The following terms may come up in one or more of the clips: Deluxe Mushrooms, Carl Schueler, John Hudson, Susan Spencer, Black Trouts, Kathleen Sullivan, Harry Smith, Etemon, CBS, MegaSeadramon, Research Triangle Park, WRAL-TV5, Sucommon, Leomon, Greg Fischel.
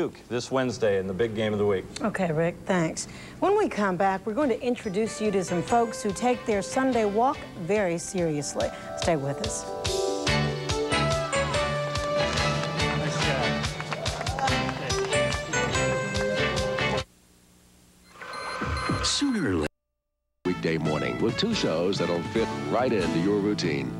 Duke this Wednesday in the big game of the week. Okay, Rick, thanks. When we come back, we're going to introduce you to some folks who take their Sunday walk very seriously. Stay with us. Sooner or later, weekday morning with two shows that'll fit right into your routine.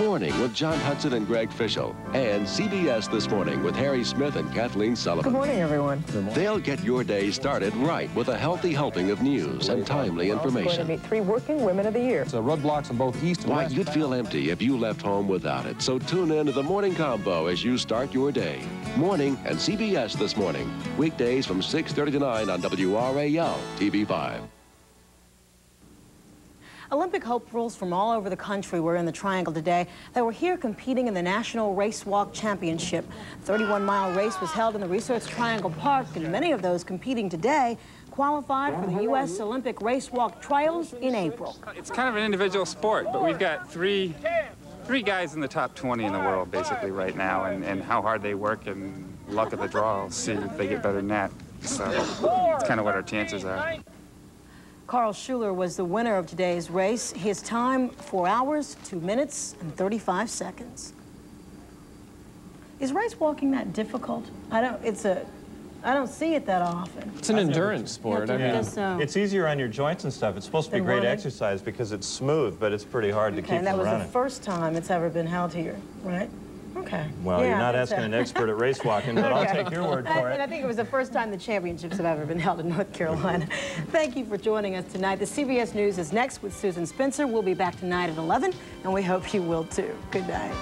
Morning with John Hudson and Greg Fischel, and CBS This Morning with Harry Smith and Kathleen Sullivan. Good morning, everyone. Good morning. They'll get your day started right with a healthy helping of news and timely information. We're going to meet three working women of the year. It's roadblocks on both east and west. Why, you'd feel empty if you left home without it. So tune in to the Morning Combo as you start your day. Morning and CBS This Morning. Weekdays from 6:30 to 9 on WRAL-TV5. Olympic hopefuls from all over the country were in the Triangle today. They were here competing in the National Race Walk Championship. The 31-mile race was held in the Research Triangle Park, and many of those competing today qualified for the U.S. Olympic Race Walk Trials in April. It's kind of an individual sport, but we've got three guys in the top 20 in the world basically right now, and how hard they work and luck of the draw. We'll see if they get better than that. So it's kind of what our chances are. Carl Schueler was the winner of today's race. His time, 4 hours, 2 minutes, and 35 seconds. Is race walking that difficult? I don't see it that often. It's an endurance sport. I mean, it's easier on your joints and stuff. It's supposed to be great exercise because it's smooth, but it's pretty hard to keep from running. And that was the first time it's ever been held here, right? Okay. Well, yeah, you're not asking an expert at race walking, but I'll take your word for it. And I think it was the first time the championships have ever been held in North Carolina. Thank you for joining us tonight. The CBS News is next with Susan Spencer. We'll be back tonight at 11, and we hope you will too. Good night.